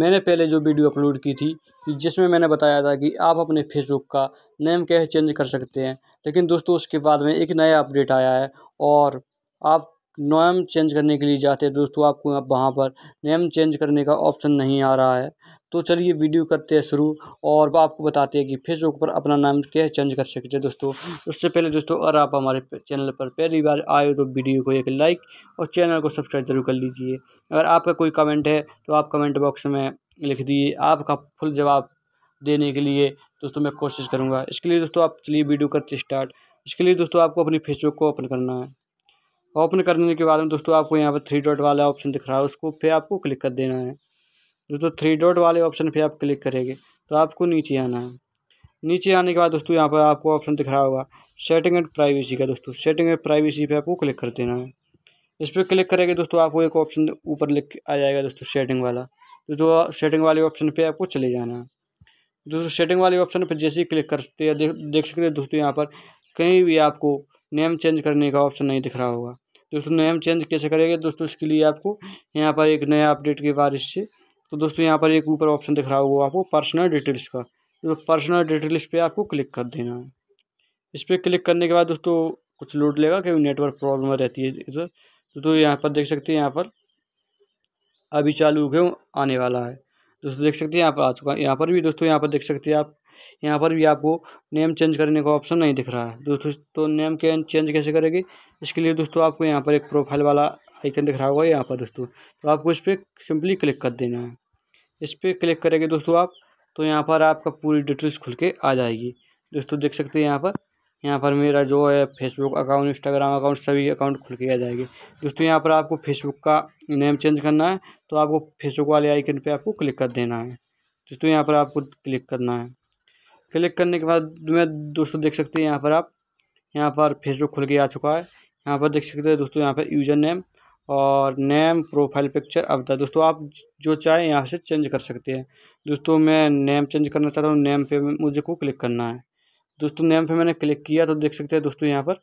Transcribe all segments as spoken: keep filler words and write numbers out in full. मैंने पहले जो वीडियो अपलोड की थी जिसमें मैंने बताया था कि आप अपने फेसबुक का नेम कैसे चेंज कर सकते हैं, लेकिन दोस्तों उसके बाद में एक नया अपडेट आया है और आप नेम चेंज करने के लिए जाते हैं दोस्तों आपको आप वहाँ पर नेम चेंज करने का ऑप्शन नहीं आ रहा है। तो चलिए वीडियो करते हैं शुरू और वह आपको बताते हैं कि फेसबुक पर अपना नाम कैसे चेंज कर सकते हैं। दोस्तों उससे पहले दोस्तों अगर आप हमारे चैनल पर पहली बार आए हो तो वीडियो को एक लाइक और चैनल को सब्सक्राइब जरूर कर लीजिए। अगर आपका कोई कमेंट है तो आप कमेंट बॉक्स में लिख दिए, आपका फुल जवाब देने के लिए दोस्तों मैं कोशिश करूँगा। इसके लिए दोस्तों आप चलिए वीडियो करते स्टार्ट। इसके लिए दोस्तों आपको अपनी फेसबुक को ओपन करना है। ओपन करने के बाद में दोस्तों आपको यहाँ पर थ्री डॉट वाला ऑप्शन दिख रहा है, उसको पे आपको क्लिक कर देना है। दोस्तों थ्री डॉट वाले ऑप्शन पे आप क्लिक करेंगे तो आपको नीचे आना है। नीचे आने के बाद दोस्तों यहाँ पर आपको ऑप्शन दिख रहा होगा सेटिंग एंड प्राइवेसी का। दोस्तों सेटिंग एंड प्राइवेसी पे आपको क्लिक कर देना है। इस पर क्लिक करेंगे दोस्तों आपको एक ऑप्शन ऊपर लिख आ जाएगा दोस्तों सेटिंग वाला। दोस्तों सेटिंग वाले ऑप्शन पर आपको चले जाना है। दोस्तों सेटिंग वाले ऑप्शन पर जैसे ही क्लिक करते हैं देख सकते हैं दोस्तों यहाँ पर कहीं भी आपको नेम चेंज करने का ऑप्शन नहीं दिख रहा होगा। दोस्तों नेम चेंज कैसे करेंगे दोस्तों इसके लिए आपको यहाँ पर एक नया अपडेट के बाद इससे तो दोस्तों यहाँ पर एक ऊपर ऑप्शन दिख रहा होगा आपको पर्सनल डिटेल्स का। तो पर्सनल डिटेल्स पे आपको क्लिक कर देना है। इस पर क्लिक करने के बाद दोस्तों कुछ लोड लेगा क्योंकि नेटवर्क प्रॉब्लम रहती है इधर। दोस्तों यहाँ पर देख सकते हैं यहाँ पर अभी चालू हो आने वाला है। दोस्तों देख सकते हैं यहाँ पर आ चुका है। यहाँ पर भी दोस्तों यहाँ पर देख सकते हैं आप यहाँ पर भी आपको नेम चेंज करने का ऑप्शन नहीं दिख रहा है। दोस्तों तो नेम के चेंज कैसे करेंगे इसके लिए दोस्तों आपको यहाँ पर एक प्रोफाइल वाला आइकन दिख रहा होगा यहाँ पर दोस्तों। तो आपको इस पर सिंपली क्लिक कर देना है। इस पर क्लिक करेंगे दोस्तों आप तो यहाँ पर आपका पूरी डिटेल्स खुल के आ जाएगी। दोस्तों देख सकते हैं यहाँ पर यहाँ पर मेरा जो है फेसबुक अकाउंट, इंस्टाग्राम अकाउंट, सभी अकाउंट खुल के आ जाएंगे। दोस्तों यहाँ पर आपको फेसबुक का नेम चेंज करना है तो आपको फेसबुक वाले आइकन पे आपको क्लिक कर देना है। दोस्तों यहाँ पर आपको क्लिक करना है। क्लिक करने के बाद मैं दोस्तों देख सकते हैं यहाँ पर आप यहाँ पर फेसबुक खुल के आ चुका है। यहाँ पर देख सकते हैं दोस्तों यहाँ पर यूज़र नेम और नेम प्रोफाइल पिक्चर अवतार। दोस्तों आप जो चाहे यहाँ से चेंज कर सकते हैं। दोस्तों मैं नेम चेंज करना चाहता हूँ, नेम पे मुझे को क्लिक करना है। दोस्तों नेम पे मैंने क्लिक किया तो देख सकते हैं दोस्तों यहाँ पर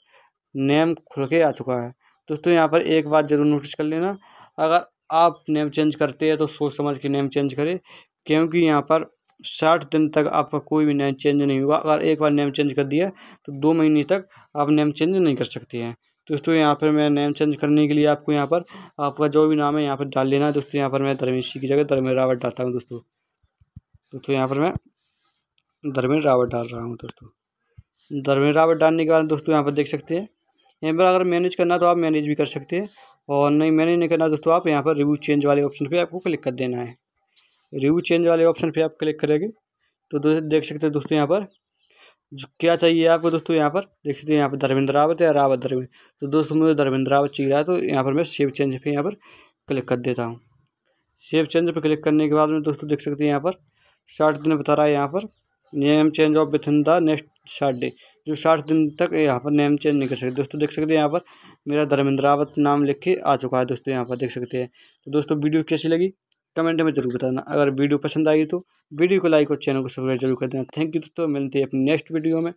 नेम खुल के आ चुका है। दोस्तों यहाँ पर एक बात ज़रूर नोटिस कर लेना, अगर आप नेम चेंज करते हैं तो सोच समझ के नेम चेंज करें क्योंकि यहाँ पर साठ दिन तक आपका कोई भी नेम चेंज नहीं होगा। अगर एक बार नेम चेंज कर दिया तो दो महीने तक आप नेम चेंज नहीं कर सकते हैं। दोस्तों यहाँ पर मैं नेम चेंज करने के लिए आपको यहाँ पर आपका जो भी नाम है यहाँ पर डाल लेना है। दोस्तों यहाँ पर मैं धर्मेशी की जगह धर्मेश रावत डालता हूँ। दोस्तों दोस्तों यहाँ पर मैं धर्मेश रावत डाल रहा हूँ। दोस्तों धर्मेश रावत डालने के बाद दोस्तों यहाँ पर देख सकते हैं यहाँ पर अगर मैनेज करना तो आप मैनेज भी कर सकते हैं और नहीं मैनेज नहीं करना दोस्तों आप यहाँ पर रिव्यू चेंज वाले ऑप्शन पे आपको क्लिक कर देना है। रिव्यू चेंज वाले ऑप्शन पे आप क्लिक करेंगे तो दोस्तों देख सकते हैं दोस्तों यहाँ पर क्या चाहिए आपको। दोस्तों यहाँ पर देख सकते हैं यहाँ पर धर्मेंद्र रावत या रावत धर्मेंद्र। तो दोस्तों मुझे धर्मेंद्र रावत चाहिए रहा है तो यहाँ पर मैं सेव चेंज पर यहाँ पर क्लिक कर देता हूँ। सेव चेंज पर क्लिक करने के बाद में दोस्तों देख सकते हैं यहाँ पर साठ दिन बता रहा है यहाँ पर name change of within the next साठ डे। जो साठ दिन तक यहाँ पर नेम चेंज नहीं कर सकते। दोस्तों देख सकते हैं यहाँ पर मेरा धर्मेंद्र रावत नाम लिख के आ चुका है। दोस्तों यहाँ पर देख सकते हैं। तो दोस्तों वीडियो कैसी लगी कमेंट में जरूर बताना। अगर वीडियो पसंद आई तो वीडियो को लाइक और चैनल को सब्सक्राइब जरूर कर देना। थैंक यू दोस्तों, मिलते हैं अपने नेक्स्ट वीडियो में।